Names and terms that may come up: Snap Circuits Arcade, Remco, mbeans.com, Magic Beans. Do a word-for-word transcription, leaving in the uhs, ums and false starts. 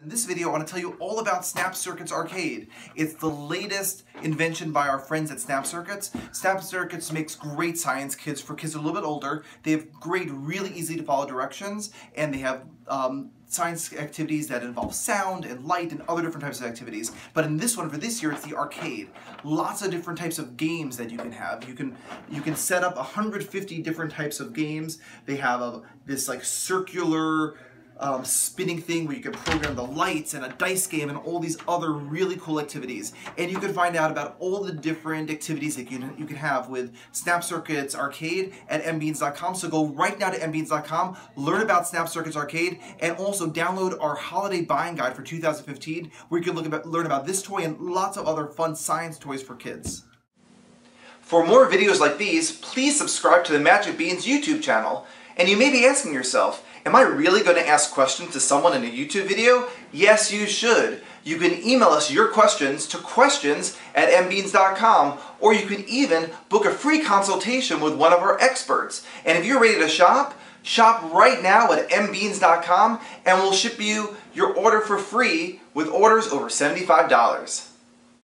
In this video, I want to tell you all about Snap Circuits Arcade. It's the latest invention by our friends at Snap Circuits. Snap Circuits makes great science kits for kids a little bit older. They have great, really easy to follow directions, and they have um, science activities that involve sound and light and other different types of activities. But in this one, for this year, it's the arcade. Lots of different types of games that you can have. You can you can set up one hundred fifty different types of games. They have a, this like circular Um, spinning thing where you can program the lights and a dice game and all these other really cool activities. And you can find out about all the different activities that you, you can have with Snap Circuits Arcade at m beans dot com. So go right now to m beans dot com, learn about Snap Circuits Arcade, and also download our holiday buying guide for two thousand fifteen where you can look about, learn about this toy and lots of other fun science toys for kids. For more videos like these, please subscribe to the Magic Beans YouTube channel. And you may be asking yourself, am I really going to ask questions to someone in a YouTube video? Yes, you should. You can email us your questions to questions at m beans dot com, or you can even book a free consultation with one of our experts. And if you're ready to shop, shop right now at m beans dot com, and we'll ship you your order for free with orders over seventy-five dollars.